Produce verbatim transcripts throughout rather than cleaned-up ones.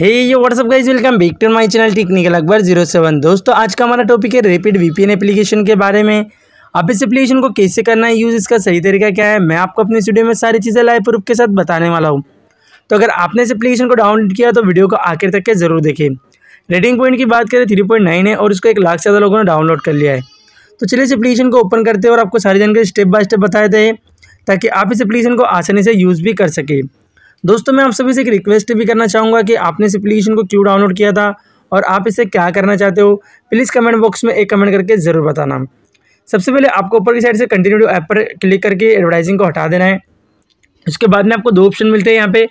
Hey yo what's up guys, welcome back to my channel technical Akbar zero seven. दोस्तों आज का हमारा टॉपिक है रैपिड वीपीएन एप्लीकेशन के बारे में। आप इस एप्लीकेशन को कैसे करना है यूज़, इसका सही तरीका क्या है, मैं आपको अपने स्टूडियो में सारी चीज़ें लाइव प्रूफ के साथ बताने वाला हूँ। तो अगर आपने इस एप्लीकेशन को डाउनलोड किया तो वीडियो को आखिर तक के जरूर देखें। रेटिंग पॉइंट की बात करें थ्री पॉइंट नाइन है और इसको एक लाख से ज़्यादा लोगों ने डाउनलोड कर लिया है। तो चलिए इस एप्लीकेशन को ओपन करते हैं और आपको सारी जानकारी स्टेप बाय स्टेप बताए थे ताकि आप इस एप्लीकेशन को आसानी से यूज़ भी कर सकें। दोस्तों मैं आप सभी से एक रिक्वेस्ट भी करना चाहूँगा कि आपने इस एप्लीकेशन को क्यों डाउनलोड किया था और आप इसे क्या करना चाहते हो, प्लीज़ कमेंट बॉक्स में एक कमेंट करके ज़रूर बताना। सबसे पहले आपको ऊपर की साइड से कंटिन्यू ऐप पर क्लिक करके एडवर्टाइजिंग को हटा देना है। उसके बाद में आपको दो ऑप्शन मिलते हैं यहाँ पे,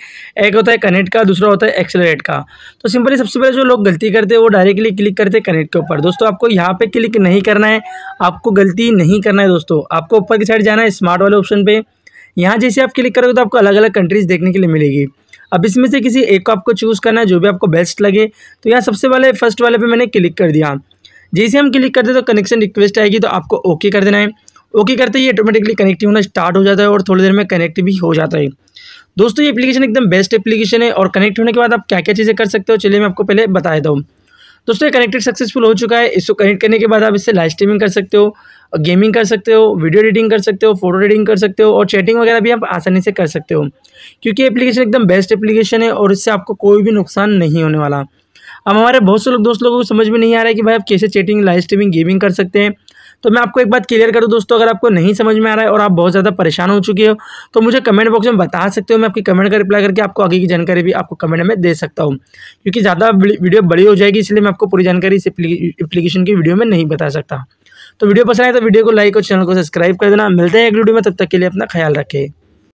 एक होता है कनेक्ट का, दूसरा होता है एक्सेलरेट का। तो सिंपली सबसे पहले जो लोग गलती करते हैं वो डायरेक्टली क्लिक करते हैं कनेक्ट के ऊपर। दोस्तों आपको यहाँ पे क्लिक नहीं करना है, आपको गलती नहीं करना है। दोस्तों आपको ऊपर की साइड जाना है स्मार्ट वाले ऑप्शन पर। यहाँ जैसे आप क्लिक करोगे तो आपको अलग अलग कंट्रीज़ देखने के लिए मिलेगी। अब इसमें से किसी एक को आपको चूज़ करना है जो भी आपको बेस्ट लगे। तो यहाँ सबसे पहले फर्स्ट वाले पे मैंने क्लिक कर दिया। जैसे हम क्लिक करते हैं तो कनेक्शन रिक्वेस्ट आएगी, तो आपको ओके कर देना है। ओके करते ही ऑटोमेटिकली कनेक्ट होना स्टार्ट हो जाता है और थोड़ी देर में कनेक्ट भी हो जाता है। दोस्तों ये एप्लीकेशन एकदम बेस्ट एप्लीकेशन है और कनेक्ट होने के बाद आप क्या क्या चीज़ें कर सकते हो चलिए मैं आपको पहले बता देता हूँ। दोस्तों ये कनेक्टेड सक्सेसफुल हो चुका है। इसको कनेक्ट करने के बाद आप इससे लाइव स्ट्रीमिंग कर सकते हो, गेमिंग कर सकते हो, वीडियो एडिटिंग कर सकते हो, फोटो एडिटिंग कर सकते हो और चैटिंग वगैरह भी आप आसानी से कर सकते हो क्योंकि एप्लीकेशन एकदम बेस्ट एप्लीकेशन है और इससे आपको कोई भी नुकसान नहीं होने वाला। अब हमारे बहुत से लोग दोस्त लोगों को समझ में नहीं आ रहा है कि भाई आप कैसे चैटिंग, लाइव स्ट्रीमिंग, गेमिंग कर सकते हैं। तो मैं आपको एक बात क्लियर कर दूं दोस्तों, अगर आपको नहीं समझ में आ रहा है और आप बहुत ज़्यादा परेशान हो चुके हो तो मुझे कमेंट बॉक्स में बता सकते हो। मैं आपकी कमेंट का रिप्लाई करके आपको आगे की जानकारी भी आपको कमेंट में दे सकता हूँ क्योंकि ज़्यादा वीडियो बड़ी हो जाएगी, इसलिए मैं आपको पूरी जानकारी इस एप्लीकेशन की वीडियो में नहीं बता सकता। तो वीडियो पसंद आए तो वीडियो को लाइक और चैनल को सब्सक्राइब कर देना। मिलते हैं एक वीडियो में, तब तक के लिए अपना ख्याल रखें।